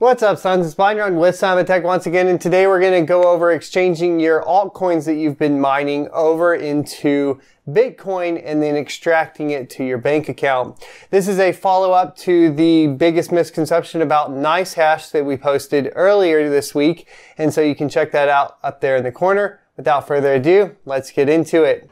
What's up, sons? It's Biner on with Son of a Tech once again, and today we're going to go over exchanging your altcoins that you've been mining over into Bitcoin and then extracting it to your bank account. This is a follow-up to the biggest misconception about Nicehash that we posted earlier this week, and so you can check that out up there in the corner. Without further ado, let's get into it.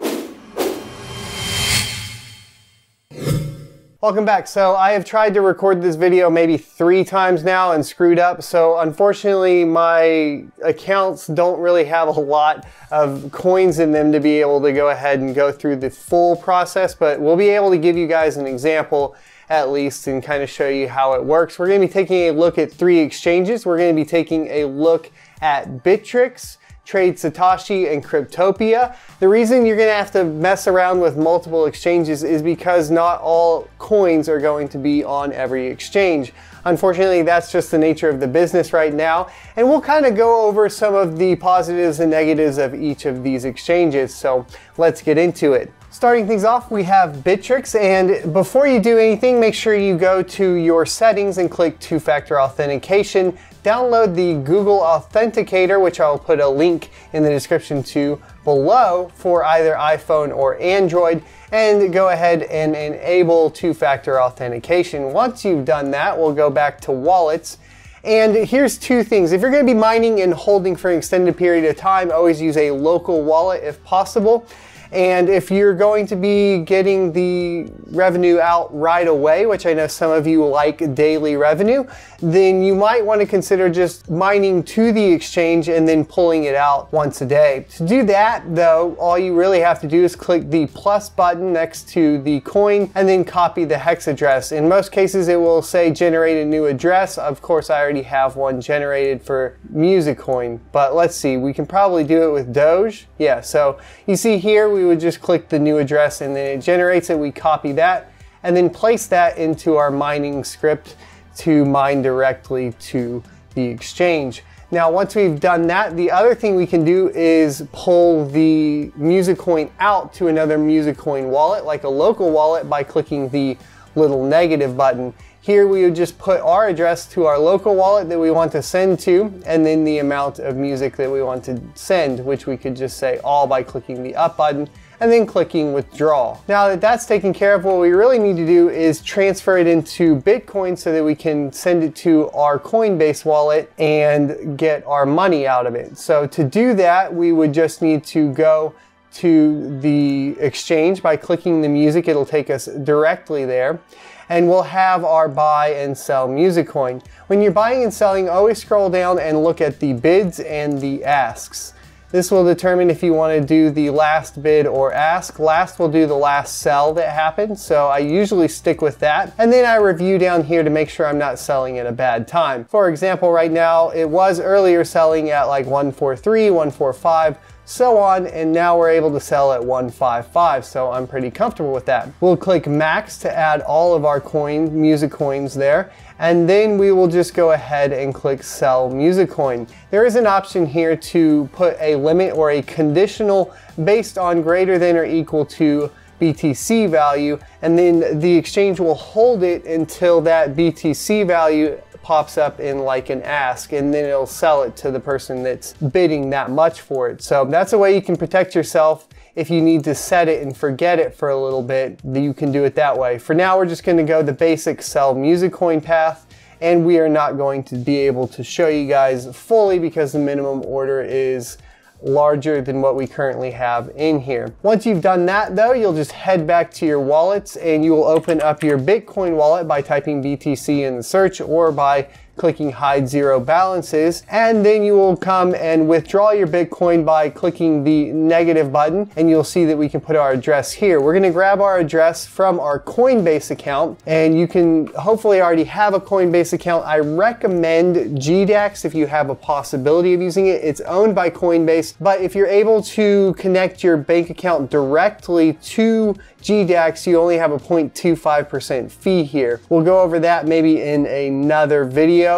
Welcome back. So I have tried to record this video maybe 3 times now and screwed up. So unfortunately my accounts don't really have a lot of coins in them to be able to go ahead and go through the full process, but we'll be able to give you guys an example at least and kind of show you how it works. We're going to be taking a look at 3 exchanges. We're going to be taking a look at Bittrex, Trade Satoshi, and Cryptopia. The reason you're gonna have to mess around with multiple exchanges is because not all coins are going to be on every exchange. Unfortunately, that's just the nature of the business right now. And we'll kind of go over some of the positives and negatives of each of these exchanges. So let's get into it. Starting things off, we have Bittrex, and before you do anything, make sure you go to your settings and click 2-factor authentication. Download the Google Authenticator, which I'll put a link in the description to below for either iPhone or Android, and go ahead and enable 2-factor authentication. Once you've done that, we'll go back to wallets. And here's 2 things. If you're going to be mining and holding for an extended period of time, always use a local wallet if possible. And if you're going to be getting the revenue out right away, which I know some of you like daily revenue, then you might want to consider just mining to the exchange and then pulling it out once a day. To do that though, all you really have to do is click the plus button next to the coin and then copy the hex address. In most cases, it will say generate a new address. Of course, I already have one generated for Musicoin, but let's see, we can probably do it with Doge. Yeah, so you see here, we would just click the new address and then it generates it. We copy that and then place that into our mining script to mine directly to the exchange. Now, once we've done that, the other thing we can do is pull the Musicoin out to another Musicoin wallet, like a local wallet, by clicking the little negative button. Here we would just put our address to our local wallet that we want to send to, and then the amount of music that we want to send, which we could just say all by clicking the up button and then clicking withdraw. Now that that's taken care of, what we really need to do is transfer it into Bitcoin so that we can send it to our Coinbase wallet and get our money out of it. So to do that, we would just need to go to the exchange by clicking the music. It'll take us directly there, and we'll have our buy and sell Musicoin. When you're buying and selling, always scroll down and look at the bids and the asks. This will determine if you want to do the last bid or ask. Last will do the last sell that happened, so I usually stick with that. And then I review down here to make sure I'm not selling at a bad time. For example, right now, it was earlier selling at like 143, 145, so on, and now we're able to sell at 155, so I'm pretty comfortable with that. We'll click max to add all of our Musicoins there, and then we will just go ahead and click sell Musicoin. There is an option here to put a limit or a conditional based on greater than or equal to BTC value, and then the exchange will hold it until that BTC value pops up in like an ask, and then it'll sell it to the person that's bidding that much for it. So that's a way you can protect yourself. If you need to set it and forget it for a little bit, you can do it that way. For now, we're just going to go the basic sell Musicoin path, and we are not going to be able to show you guys fully because the minimum order is larger than what we currently have in here. Once you've done that though, you'll just head back to your wallets and you will open up your Bitcoin wallet by typing BTC in the search or by clicking hide zero balances, and then you will come and withdraw your Bitcoin by clicking the negative button, and you'll see that we can put our address here. We're gonna grab our address from our Coinbase account, and you can hopefully already have a Coinbase account. I recommend GDAX if you have a possibility of using it. It's owned by Coinbase, but if you're able to connect your bank account directly to GDAX, you only have a 0.25% fee here. We'll go over that maybe in another video,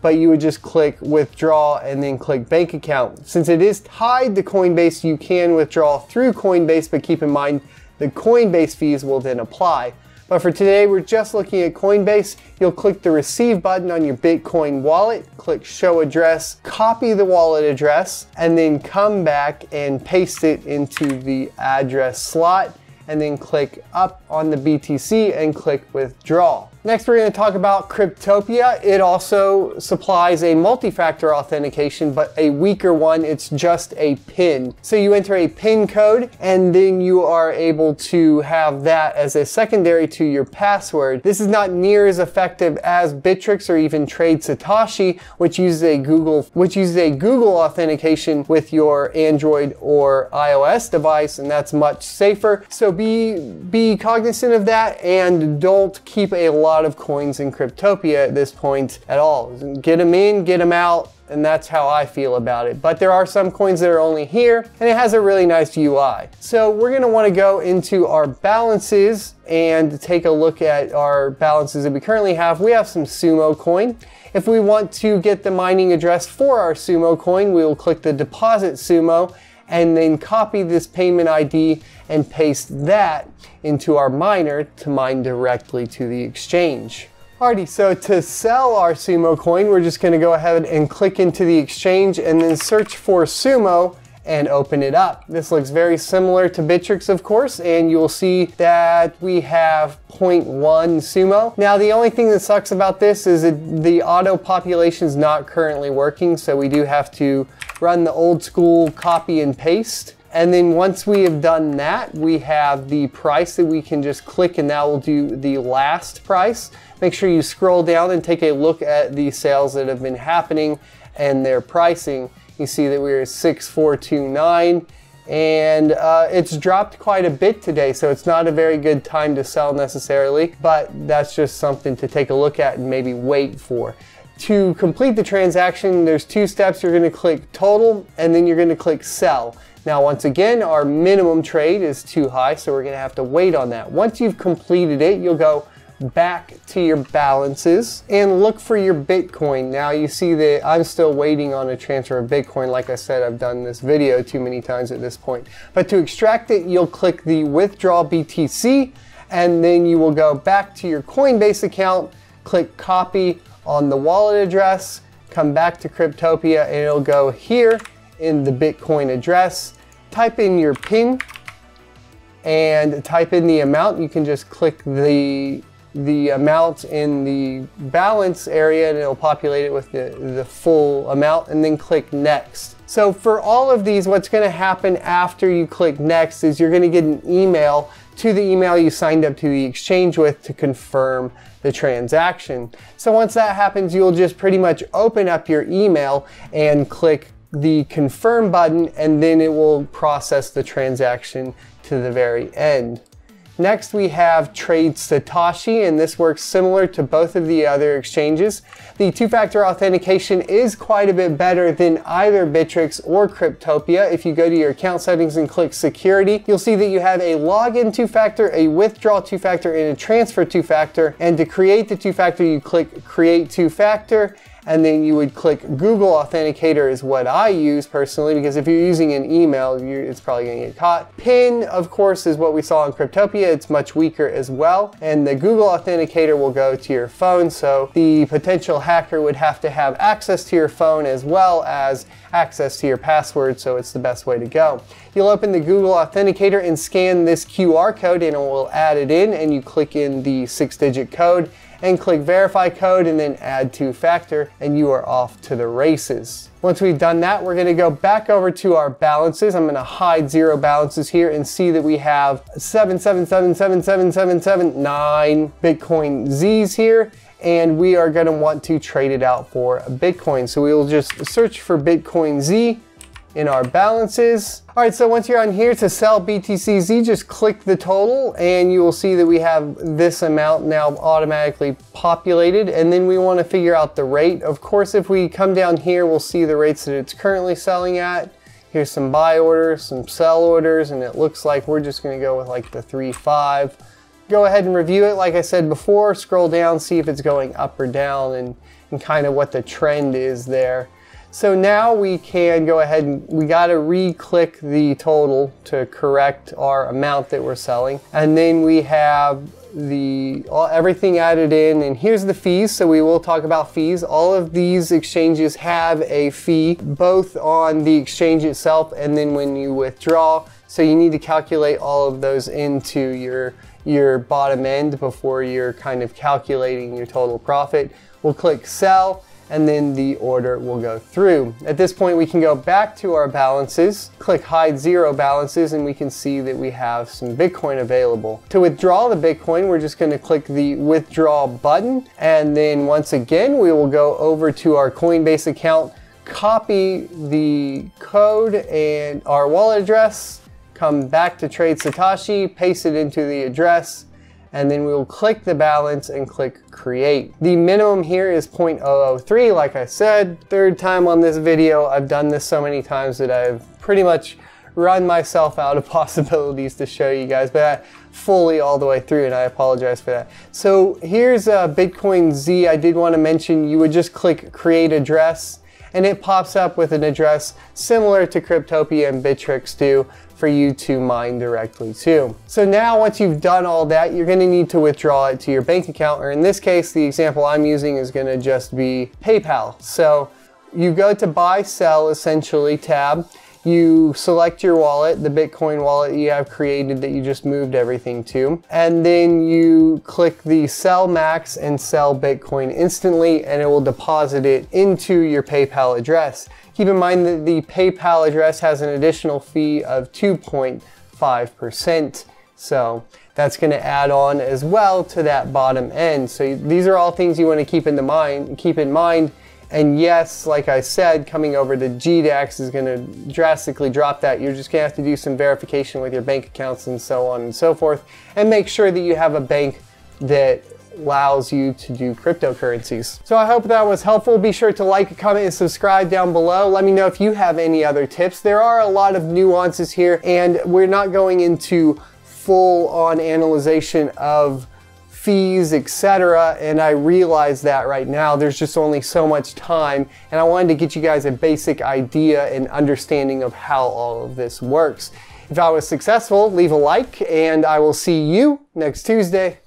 but you would just click withdraw and then click bank account. Since it is tied to Coinbase, you can withdraw through Coinbase, but keep in mind the Coinbase fees will then apply. But for today, we're just looking at Coinbase. You'll click the receive button on your Bitcoin wallet, click show address, copy the wallet address, and then come back and paste it into the address slot, and then click up on the BTC and click withdraw. Next, we're going to talk about Cryptopia. It also supplies a multi-factor authentication, but a weaker one. It's just a PIN. So you enter a PIN code, and then you are able to have that as a secondary to your password. This is not near as effective as Bittrex or even Trade Satoshi, which uses a Google authentication with your Android or iOS device, and that's much safer. So be cognizant of that, and don't keep a lot of coins in Cryptopia at this point at all. Get them in, get them out, and that's how I feel about it. But there are some coins that are only here, and it has a really nice UI. So we're gonna wanna go into our balances and take a look at our balances that we currently have. We have some Sumo coin. If we want to get the mining address for our Sumo coin, we will click the deposit Sumo and then copy this payment ID and paste that into our miner to mine directly to the exchange. Alrighty, so to sell our Sumo coin, we're just gonna go ahead and click into the exchange and then search for Sumo and open it up. This looks very similar to Bittrex, of course, and you'll see that we have 0.1 Sumo. Now, the only thing that sucks about this is that the auto population is not currently working, so we do have to run the old school copy and paste. And then once we have done that, we have the price that we can just click, and that will do the last price. Make sure you scroll down and take a look at the sales that have been happening and their pricing. You see that we're at 6429, and it's dropped quite a bit today, so it's not a very good time to sell necessarily, but that's just something to take a look at and maybe wait for. To complete the transaction, there's two steps. You're gonna click total, and then you're gonna click sell. Now, once again, our minimum trade is too high, so we're gonna have to wait on that. Once you've completed it, you'll go back to your balances and look for your Bitcoin. Now you see that I'm still waiting on a transfer of Bitcoin. Like I said, I've done this video too many times at this point. But to extract it, you'll click the withdraw BTC, and then you will go back to your Coinbase account, click copy on the wallet address, come back to Cryptopia, and it'll go here in the Bitcoin address. Type in your PIN and type in the amount. You can just click the amount in the balance area and it'll populate it with the full amount, and then click next. So for all of these, what's going to happen after you click next is you're going to get an email to the email you signed up to the exchange with to confirm the transaction. So once that happens, you'll just pretty much open up your email and click the confirm button, and then it will process the transaction to the very end. Next, we have Trade Satoshi, and this works similar to both of the other exchanges. The two-factor authentication is quite a bit better than either Bittrex or Cryptopia. If you go to your account settings and click security, you'll see that you have a login two-factor, a withdraw two-factor, and a transfer two-factor. And to create the two-factor, you click create two-factor, and then you would click Google Authenticator is what I use personally, because if you're using an email, it's probably gonna get caught. PIN, of course, is what we saw in Cryptopia. It's much weaker as well. And the Google Authenticator will go to your phone, so the potential hacker would have to have access to your phone as well as access to your password, so it's the best way to go. You'll open the Google Authenticator and scan this QR code, and it will add it in, and you click in the 6-digit code and click verify code and then add two-factor, and you are off to the races. Once we've done that, we're gonna go back over to our balances. I'm gonna hide zero balances here and see that we have 777777779 Bitcoin Zs here, and we are gonna want to trade it out for a Bitcoin. So we will just search for Bitcoin Z in our balances. All right, so once you're on here to sell BTCZ, just click the total and you will see that we have this amount now automatically populated, and then we want to figure out the rate. Of course, if we come down here, we'll see the rates that it's currently selling at. Here's some buy orders, some sell orders, and it looks like we're just going to go with like the 3.5. Go ahead and review it. Like I said before, scroll down, see if it's going up or down, and kind of what the trend is there. So now we can go ahead and we got to re-click the total to correct our amount that we're selling. And then we have everything added in, and here's the fees. So we will talk about fees. All of these exchanges have a fee, both on the exchange itself and then when you withdraw. So you need to calculate all of those into your bottom end before you're kind of calculating your total profit. We'll click sell, and then the order will go through. At this point, we can go back to our balances, click hide zero balances, and we can see that we have some Bitcoin available. To withdraw the Bitcoin, we're just gonna click the withdraw button. And then once again, we will go over to our Coinbase account, copy the code and our wallet address, come back to Trade Satoshi, paste it into the address, and then we'll click the balance and click create. The minimum here is 0.003, like I said. Third time on this video, I've done this so many times that I've pretty much run myself out of possibilities to show you guys, but fully all the way through, and I apologize for that. So here's Bitcoin Z. I did want to mention you would just click create address, and it pops up with an address similar to Cryptopia and Bittrex do for you to mine directly to. So now once you've done all that, you're gonna need to withdraw it to your bank account, or in this case, the example I'm using is gonna just be PayPal. So you go to buy, sell, essentially tab, you select your wallet, the Bitcoin wallet you have created that you just moved everything to, and then you click the sell max and sell Bitcoin instantly, and it will deposit it into your PayPal address. Keep in mind that the PayPal address has an additional fee of 2.5%. So that's going to add on as well to that bottom end. So these are all things you want to keep in mind. And yes, like I said, coming over to GDAX is going to drastically drop that. You're just going to have to do some verification with your bank accounts and so on and so forth, and make sure that you have a bank that allows you to do cryptocurrencies. So I hope that was helpful. Be sure to like, comment, and subscribe down below. Let me know if you have any other tips. There are a lot of nuances here, and we're not going into full-on analyzation of fees, etc. And I realize that right now there's just only so much time, and I wanted to get you guys a basic idea and understanding of how all of this works. If I was successful, leave a like, and I will see you next Tuesday.